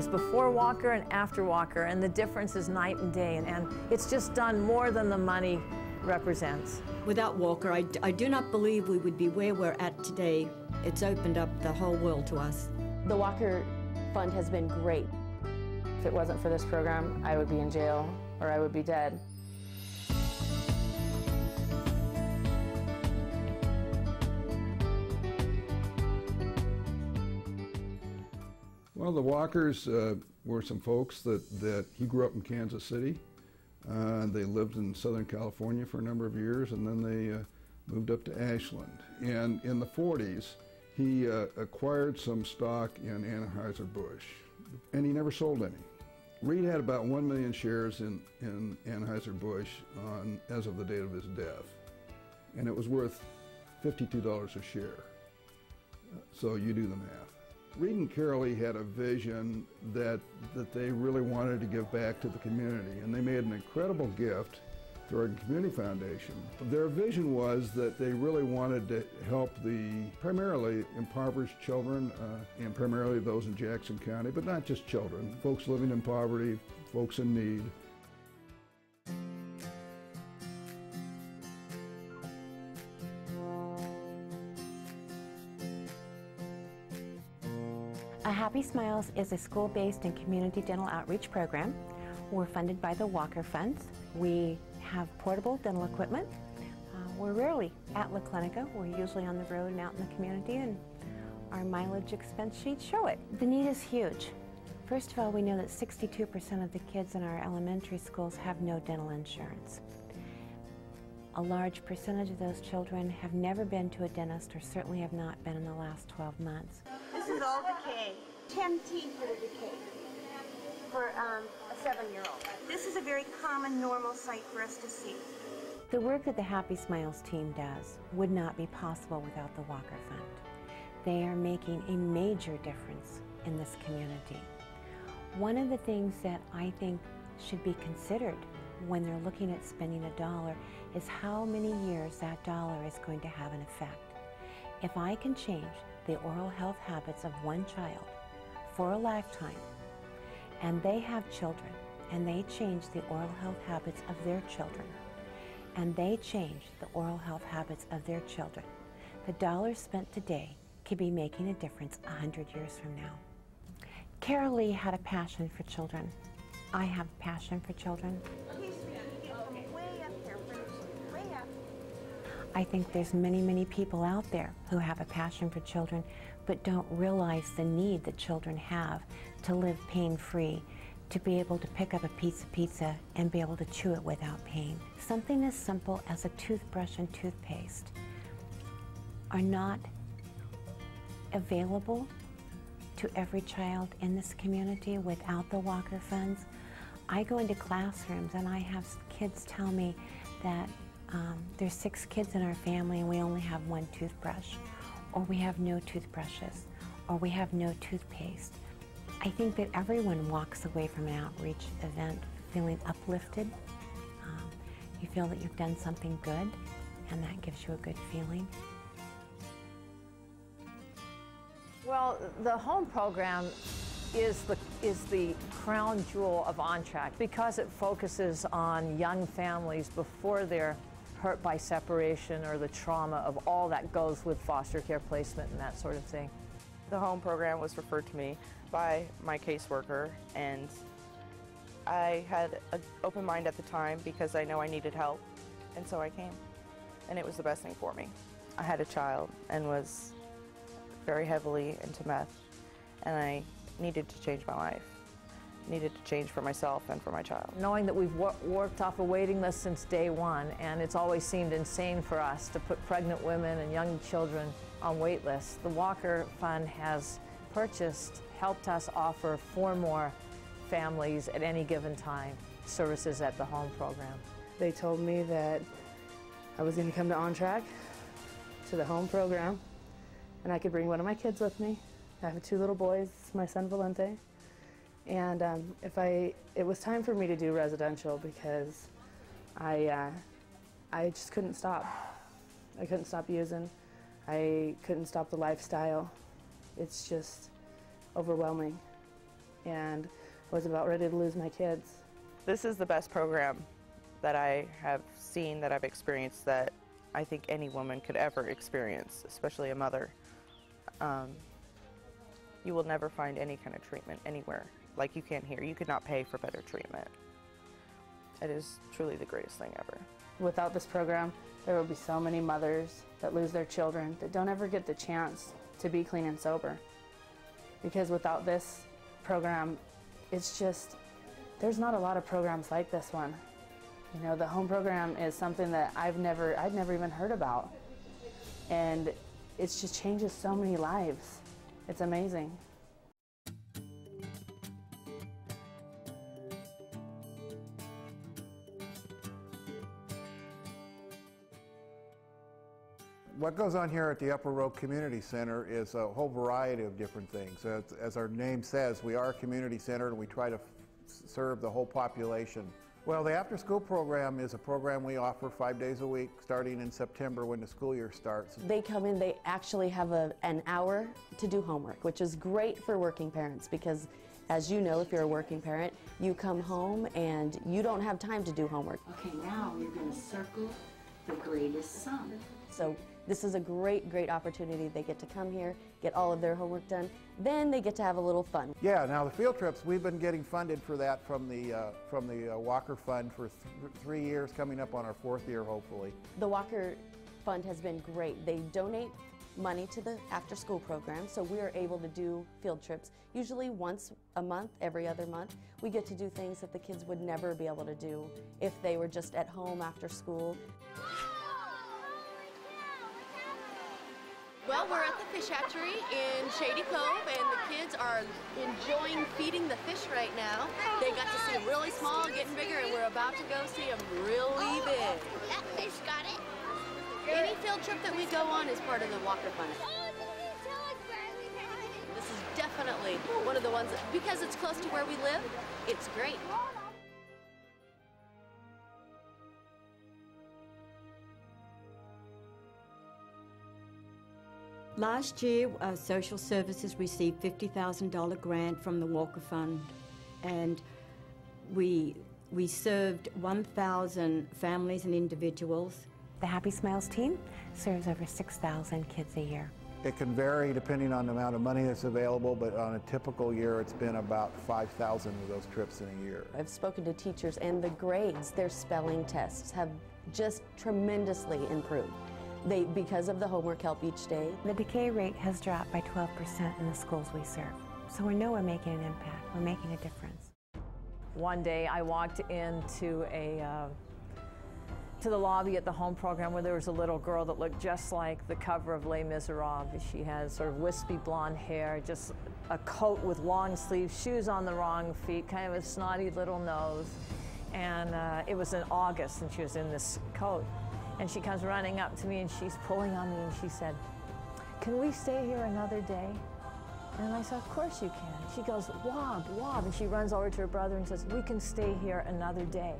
There's before Walker and after Walker, and the difference is night and day, and it's just done more than the money represents. Without Walker, I do not believe we would be where we're at today. It's opened up the whole world to us. The Walker Fund has been great. If it wasn't for this program, I would be in jail or I would be dead. Well, the Walkers were some folks that he grew up in Kansas City. They lived in Southern California for a number of years, and then they moved up to Ashland. And in the 40s, he acquired some stock in Anheuser-Busch, and he never sold any. Reed had about 1 million shares in Anheuser-Busch as of the date of his death, and it was worth $52 a share. So you do the math. Reed and Carolee had a vision that they really wanted to give back to the community, and they made an incredible gift through our community foundation. Their vision was that they really wanted to help the primarily impoverished children and primarily those in Jackson County, but not just children, folks living in poverty, folks in need. Happy Smiles is a school-based and community dental outreach program. We're funded by the Walker Funds. We have portable dental equipment. We're rarely at La Clinica. We're usually on the road and out in the community, and our mileage expense sheets show it. The need is huge. First of all, we know that 62% of the kids in our elementary schools have no dental insurance. A large percentage of those children have never been to a dentist, or certainly have not been in the last 12 months. This is all decay. 10 teeth that are decayed for a 7-year-old. This is a very common, normal sight for us to see. The work that the Happy Smiles team does would not be possible without the Walker Fund. They are making a major difference in this community. One of the things that I think should be considered when they're looking at spending a dollar is how many years that dollar is going to have an effect. If I can change the oral health habits of one child for a lifetime, and they have children, and they change the oral health habits of their children, and they change the oral health habits of their children, the dollar spent today could be making a difference 100 years from now. Carolee had a passion for children. I have a passion for children. I think there's many, many people out there who have a passion for children but don't realize the need that children have to live pain-free, to be able to pick up a piece of pizza and be able to chew it without pain. Something as simple as a toothbrush and toothpaste are not available to every child in this community without the Walker Funds. I go into classrooms and I have kids tell me that there's 6 kids in our family and we only have 1 toothbrush, or we have no toothbrushes, or we have no toothpaste. I think that everyone walks away from an outreach event feeling uplifted. You feel that you've done something good, and that gives you a good feeling. Well, the home program is the crown jewel of OnTrack because it focuses on young families before they're hurt by separation or the trauma of all that goes with foster care placement and that sort of thing. The home program was referred to me by my caseworker, and I had an open mind at the time because I know I needed help, and so I came, and it was the best thing for me. I had a child and was very heavily into meth, and I needed to change my life. Needed to change for myself and for my child. Knowing that we've worked off a waiting list since day one, and it's always seemed insane for us to put pregnant women and young children on wait lists, the Walker Fund has helped us offer 4 more families at any given time services at the home program. They told me that I was going to come to OnTrack, to the home program, and I could bring one of my kids with me. I have 2 little boys, my son Valente, and it was time for me to do residential because I just couldn't stop. I couldn't stop using. I couldn't stop the lifestyle. It's just overwhelming. and was about ready to lose my kids. This is the best program that I have seen, that I've experienced, that I think any woman could ever experience, especially a mother. You will never find any kind of treatment anywhere like you can here. You could not pay for better treatment. It is truly the greatest thing ever. Without this program, there will be so many mothers that lose their children that don't ever get the chance to be clean and sober. Because without this program, it's just, there's not a lot of programs like this one. You know, the home program is something that I'd never even heard about. And it just changes so many lives. It's amazing. What goes on here at the Upper Row Community Center is a whole variety of different things. As our name says, we are a community center and we try to serve the whole population. Well, the after-school program is a program we offer 5 days a week, starting in September when the school year starts. They come in, they actually have an hour to do homework, which is great for working parents because, as you know, if you're a working parent, you come home and you don't have time to do homework. Okay, now you're going to circle the greatest sum. So this is a great, great opportunity. They get to come here, get all of their homework done, then they get to have a little fun. Yeah, now the field trips, we've been getting funded for that from the Walker Fund for 3 years, coming up on our 4th year, hopefully. The Walker Fund has been great. They donate money to the after-school program, so we are able to do field trips. Usually once a month, every other month, we get to do things that the kids would never be able to do if they were just at home after school. Well, we're at the fish hatchery in Shady Cove, and the kids are enjoying feeding the fish right now. They got to see them really small, getting bigger, and we're about to go see them really big. That fish got it. Any field trip that we go on is part of the Walker Fund. This is definitely one of the ones that, because it's close to where we live, it's great. Last year, Social Services received $50,000 grant from the Walker Fund, and we served 1,000 families and individuals. The Happy Smiles team serves over 6,000 kids a year. It can vary depending on the amount of money that's available, but on a typical year, it's been about 5,000 of those trips in a year. I've spoken to teachers, and the grades, their spelling tests have just tremendously improved. Because of the homework help each day. The decay rate has dropped by 12% in the schools we serve. So we know we're making an impact, we're making a difference. One day I walked into to the lobby at the home program where there was a little girl that looked just like the cover of Les Misérables. She had sort of wispy blonde hair, just a coat with long sleeves, shoes on the wrong feet, kind of a snotty little nose. And it was in August and she was in this coat. And she comes running up to me and she's pulling on me and she said, "Can we stay here another day?" And I said, "Of course you can." She goes, "Wob, wob." And she runs over to her brother and says, "We can stay here another day."